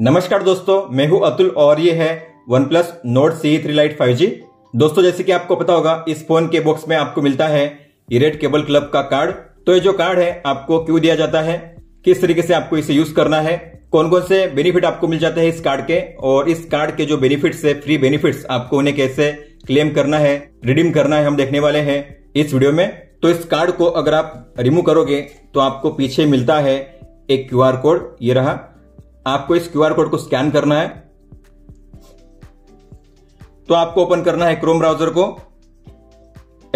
नमस्कार दोस्तों, मैं हूं अतुल और ये है OnePlus Nord CE 3 Lite 5G। दोस्तों जैसे कि आपको पता होगा, इस फोन के बॉक्स में आपको मिलता है ये रेड केबल क्लब का कार्ड। तो ये जो कार्ड है आपको क्यों दिया जाता है, किस तरीके से आपको इसे यूज करना है, कौन कौन से बेनिफिट आपको मिल जाते हैं इस कार्ड के, और इस कार्ड के जो बेनिफिट्स है, फ्री बेनिफिट्स, आपको उन्हें कैसे क्लेम करना है, रिडीम करना है, हम देखने वाले हैं इस वीडियो में। तो इस कार्ड को अगर आप रिमूव करोगे तो आपको पीछे मिलता है एक QR कोड, ये रहा। आपको इस QR कोड को स्कैन करना है। तो आपको ओपन करना है क्रोम ब्राउजर को।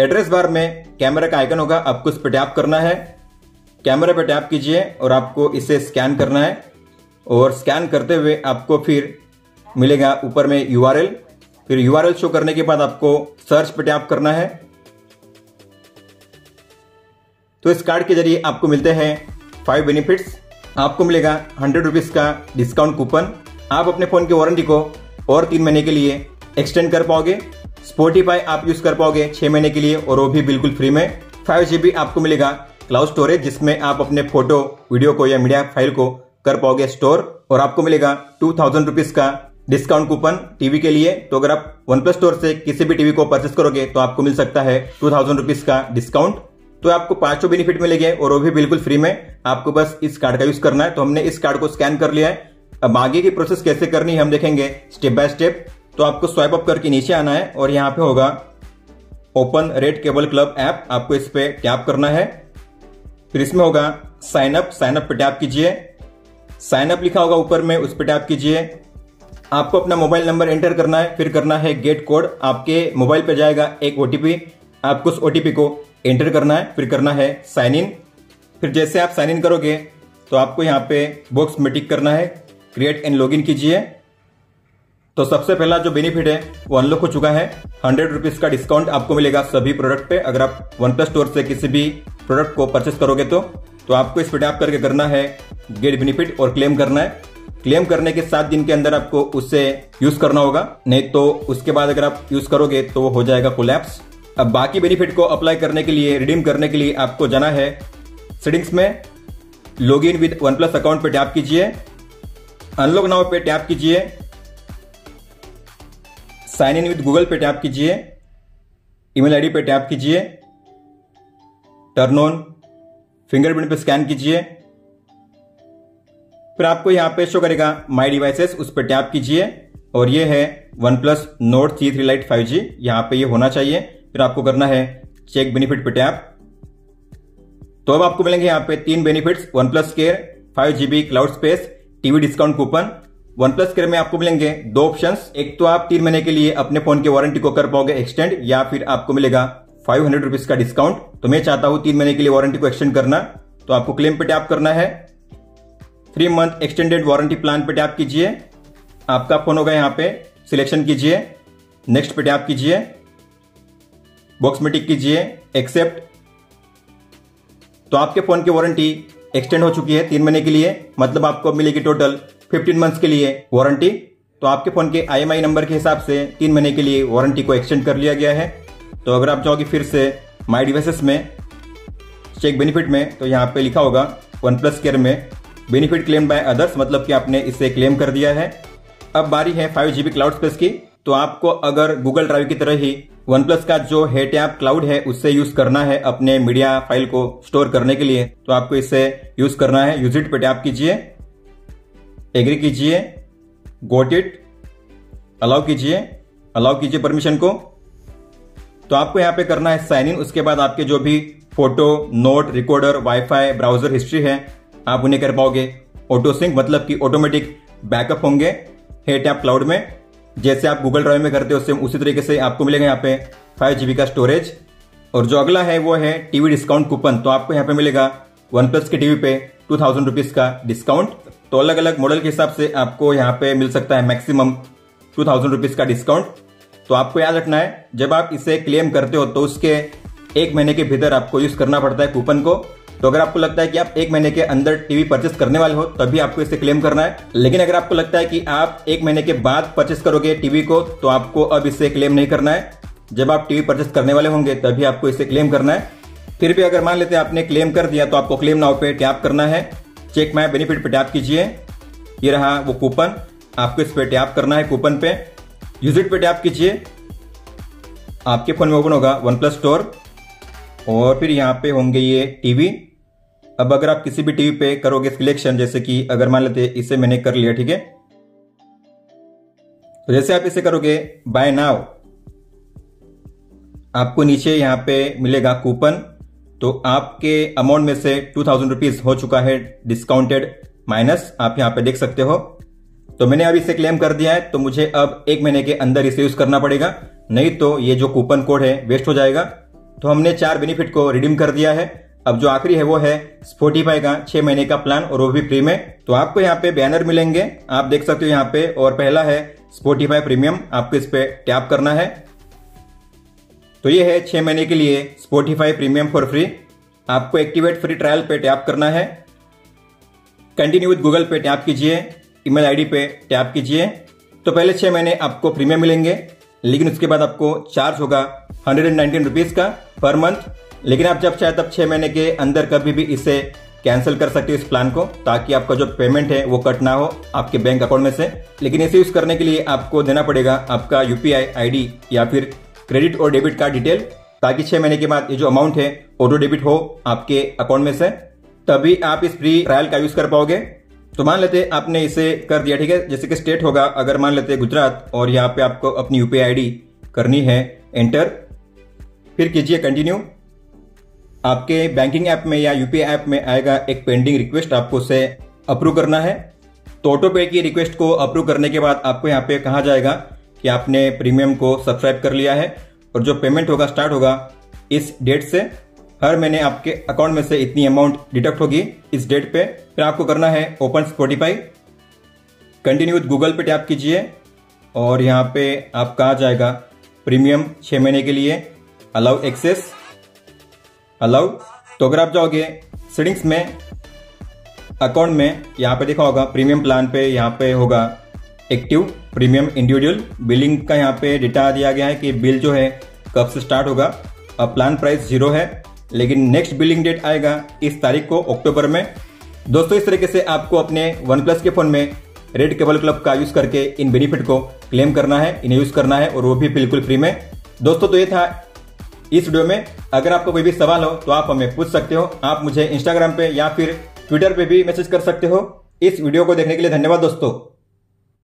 एड्रेस बार में कैमरा का आइकन होगा, आपको इस पर टैप करना है। कैमरा पर टैप कीजिए और आपको इसे स्कैन करना है, और स्कैन करते हुए आपको फिर मिलेगा ऊपर में URL। फिर URL शो करने के बाद आपको सर्च पर टैप करना है। तो इस कार्ड के जरिए आपको मिलते हैं 5 बेनिफिट्स। आपको मिलेगा 100 रुपीज का डिस्काउंट कूपन। आप अपने फोन की वारंटी को और 3 महीने के लिए एक्सटेंड कर पाओगे। Spotify आप यूज कर पाओगे 6 महीने के लिए, और वो भी बिल्कुल फ्री में। 5GB आपको मिलेगा क्लाउड स्टोरेज, जिसमें आप अपने फोटो, वीडियो को या मीडिया फाइल को कर पाओगे स्टोर। और आपको मिलेगा 2000 रुपीज का डिस्काउंट कूपन टीवी के लिए। तो अगर आप OnePlus स्टोर से किसी भी टीवी को परचेस करोगे तो आपको मिल सकता है 2000 रुपीज का डिस्काउंट। तो आपको 5 बेनिफिट मिलेंगे, और वो भी बिल्कुल फ्री में। आपको बस इस कार्ड का यूज करना है। तो हमने इस कार्ड को स्कैन कर लिया है। अब आगे की प्रोसेस कैसे करनी है हम देखेंगे स्टेप बाय स्टेप। तो आपको स्वाइप अप करके नीचे आना है, और यहाँ पे होगा open red cable club app, आपको इस पे टैप करना है। फिर इसमें होगा साइन अप पे टैप कीजिए। साइन अप लिखा होगा ऊपर में, उस पर टैप कीजिए। आपको अपना मोबाइल नंबर एंटर करना है, फिर करना है गेट कोड। आपके मोबाइल पर जाएगा एक OTP, आपको उस OTP को एंटर करना है, फिर करना है साइन इन। फिर जैसे आप साइन इन करोगे तो आपको यहाँ पे बॉक्स में टिक करना है, क्रिएट एंड लॉगिन कीजिए। तो सबसे पहला जो बेनिफिट है वो अनलॉक हो चुका है। 100 रुपीज का डिस्काउंट आपको मिलेगा सभी प्रोडक्ट पे, अगर आप OnePlus स्टोर से किसी भी प्रोडक्ट को परचेस करोगे तो। आपको इस पर टैप करके करना है गेट बेनिफिट और क्लेम करना है। क्लेम करने के 7 दिन के अंदर आपको उसे यूज करना होगा, नहीं तो उसके बाद अगर आप यूज करोगे तो हो जाएगा कोलैप्स। अब बाकी बेनिफिट को अप्लाई करने के लिए, रिडीम करने के लिए, आपको जाना है सेटिंग्स में, log in with OnePlus account पे टैप कीजिए, अनलॉक नाउ पे टैप कीजिए, साइन इन विद गूगल पे टैप कीजिए, ईमेल आईडी पे टैप कीजिए, टर्न ऑन फिंगरप्रिंट पे स्कैन कीजिए। फिर आपको यहाँ पे शो करेगा माई डिवाइसेस, उस पर टैप कीजिए। और ये है OnePlus Nord CE 3 Lite 5G, यहाँ पे ये होना चाहिए। फिर आपको करना है चेक बेनिफिट पे टैप। तो अब आपको मिलेंगे यहाँ पे 3 benefits, OnePlus Care, 5GB cloud space, TV discount coupon. OnePlus Care में आपको मिलेंगे 2 ऑप्शंस। एक तो आप 3 महीने के लिए अपने फोन की वारंटी को कर पाओगे एक्सटेंड, या फिर आपको मिलेगा 500 रुपीज का डिस्काउंट। तो मैं चाहता हूं 3 महीने के लिए वारंटी को एक्सटेंड करना, तो आपको क्लेम पे टैप करना है। 3 मंथ एक्सटेंडेड वारंटी प्लान पे टैप कीजिए। आपका फोन होगा यहाँ पे, सिलेक्शन कीजिए, नेक्स्ट पे टैप कीजिए, बॉक्स में टिक कीजिए, एक्सेप्ट। तो आपके फोन की वारंटी एक्सटेंड हो चुकी है 3 महीने के लिए, मतलब आपको मिलेगी टोटल 15 मंथ्स के लिए वारंटी। तो आपके फोन के IMEI नंबर के हिसाब से 3 महीने के लिए वारंटी को एक्सटेंड कर लिया गया है। तो अगर आप जाओगे फिर से माई डिवाइसेस में, चेक बेनिफिट में, तो यहाँ पे लिखा होगा OnePlus Care में बेनिफिट क्लेम बाय अदर्स, मतलब कि आपने इसे क्लेम कर दिया है। अब बारी है 5GB क्लाउड स्पेस की। तो आपको अगर गूगल ड्राइव की तरह ही OnePlus का जो HeyTap क्लाउड है उससे यूज करना है अपने मीडिया फाइल को स्टोर करने के लिए, तो आपको इसे यूज करना है। यूज इट पे टैप कीजिए, एग्री कीजिए, गोट इट, अलाउ कीजिए परमिशन को। तो आपको यहाँ पे करना है साइन इन। उसके बाद आपके जो भी photo, note, recorder, wifi, browser history है, आप उन्हें कर पाओगे ऑटो सिंक, मतलब कि ऑटोमेटिक बैकअप होंगे HeyTap क्लाउड में। जैसे आप गूगल ड्राइव में करते हो सेम उसी तरीके से आपको मिलेगा यहाँ पे 5GB का स्टोरेज। और जो अगला है वो है टीवी डिस्काउंट कूपन। तो आपको यहाँ पे मिलेगा OnePlus के टीवी पे 2000 रुपीज का डिस्काउंट। तो अलग अलग मॉडल के हिसाब से आपको यहाँ पे मिल सकता है मैक्सिमम 2000 रुपीज का डिस्काउंट। तो आपको याद रखना है, जब आप इसे क्लेम करते हो तो उसके 1 महीने के भीतर आपको यूज करना पड़ता है कूपन को। तो अगर आपको लगता है कि आप 1 महीने के अंदर टीवी परचेस करने वाले हो तभी आपको इसे क्लेम करना है। लेकिन अगर आपको लगता है कि आप 1 महीने के बाद परचेस करोगे टीवी को, तो आपको अब इसे क्लेम नहीं करना है। जब आप टीवी परचेस करने वाले होंगे तभी आपको इसे क्लेम करना है। फिर भी अगर मान लेते हैं आपने क्लेम कर दिया, तो आपको क्लेम नाउ पे टैप करना है, चेक माय बेनिफिट पे टैप कीजिए, ये रहा वो कूपन, आपको इस पे टैप करना है, कूपन पे यूज इट पे टैप कीजिए, आपके फोन में ओपन होगा वन प्लस स्टोर और फिर यहाँ पे होंगे ये टीवी। अब अगर आप किसी भी टीवी पे करोगे सिलेक्शन, जैसे कि अगर मान लेते इसे मैंने कर लिया, ठीक है, तो जैसे आप इसे करोगे बाय नाउ आपको नीचे यहाँ पे मिलेगा कूपन, तो आपके अमाउंट में से 2000 रुपीज हो चुका है डिस्काउंटेड माइनस, आप यहाँ पे देख सकते हो। तो मैंने अभी इसे क्लेम कर दिया है, तो मुझे अब 1 महीने के अंदर इसे यूज करना पड़ेगा, नहीं तो ये जो कूपन कोड है वेस्ट हो जाएगा। तो हमने 4 बेनिफिट को रिडीम कर दिया है। अब जो आखिरी है वो है स्पॉटिफाई का 6 महीने का प्लान, और वो भी फ्री में। तो आपको यहाँ पे बैनर मिलेंगे, आप देख सकते हो यहाँ पे, और पहला है स्पॉटिफाई प्रीमियम, आपको इस पे टैप करना है। तो ये है 6 महीने के लिए स्पॉटिफाई प्रीमियम फॉर फ्री, आपको एक्टिवेट फ्री ट्रायल पे टैप करना है, कंटिन्यू विद गूगल पे टैप कीजिए, ईमेल आईडी पे टैप कीजिए। तो पहले 6 महीने आपको प्रीमियम मिलेंगे, लेकिन उसके बाद आपको चार्ज होगा 119 रुपीज का पर मंथ, लेकिन आप जब चाहे तब 6 महीने के अंदर कभी भी इसे कैंसिल कर सकते हो इस प्लान को, ताकि आपका जो पेमेंट है वो कट ना हो आपके बैंक अकाउंट में से। लेकिन इसे यूज करने के लिए आपको देना पड़ेगा आपका यूपीआई आईडी या फिर क्रेडिट और डेबिट कार्ड डिटेल, ताकि 6 महीने के बाद ये जो अमाउंट है ऑटो डेबिट हो आपके अकाउंट में से, तभी आप इस फ्री ट्रायल का यूज कर पाओगे। तो मान लेते आपने इसे कर दिया, ठीक है, जैसे कि स्टेट होगा, अगर मान लेते गुजरात, और यहाँ पे आपको अपनी यूपीआई आईडी करनी है एंटर, फिर कीजिए कंटिन्यू। आपके बैंकिंग ऐप में या यूपीआई ऐप में आएगा एक पेंडिंग रिक्वेस्ट, आपको उसे अप्रूव करना है। तो ऑटो पे की रिक्वेस्ट को अप्रूव करने के बाद आपको यहाँ पे कहा जाएगा कि आपने प्रीमियम को सब्सक्राइब कर लिया है, और जो पेमेंट होगा स्टार्ट होगा इस डेट से, हर महीने आपके अकाउंट में से इतनी अमाउंट डिडक्ट होगी इस डेट पे। फिर आपको करना है open Spotify, continue with Google पे टैप कीजिए, और यहाँ पे आपका आ जाएगा प्रीमियम 6 महीने के लिए, अलाउ एक्सेस, अलाउ। तो अगर आप जाओगे सेटिंग्स में, अकाउंट में, यहाँ पे देखा होगा प्रीमियम प्लान पे, यहाँ पे होगा एक्टिव प्रीमियम इंडिविजुअल बिलिंग का, यहाँ पे डेटा दिया गया है कि बिल जो है कब से स्टार्ट होगा। प्लान प्राइस 0 है, लेकिन नेक्स्ट बिलिंग डेट आएगा इस तारीख को अक्टूबर में। दोस्तों, इस तरीके से आपको अपने OnePlus के फोन में रेड केबल क्लब का यूज करके इन बेनिफिट को क्लेम करना है, इन्हें यूज करना है, और वो भी बिल्कुल फ्री में। दोस्तों, तो ये था इस वीडियो में। अगर आपको कोई भी सवाल हो तो आप हमें पूछ सकते हो। आप मुझे इंस्टाग्राम पे या फिर ट्विटर पे भी मैसेज कर सकते हो। इस वीडियो को देखने के लिए धन्यवाद दोस्तों।